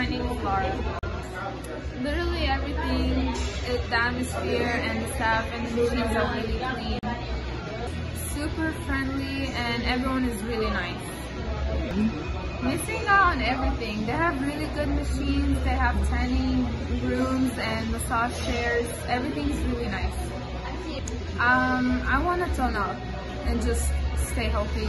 my name is Laura. Literally everything, the atmosphere and the staff and the machines are really clean. Super friendly and everyone is really nice. Missing out on everything. They have really good machines, they have tanning rooms and massage chairs. Everything is really nice. I want to tone up and just stay healthy.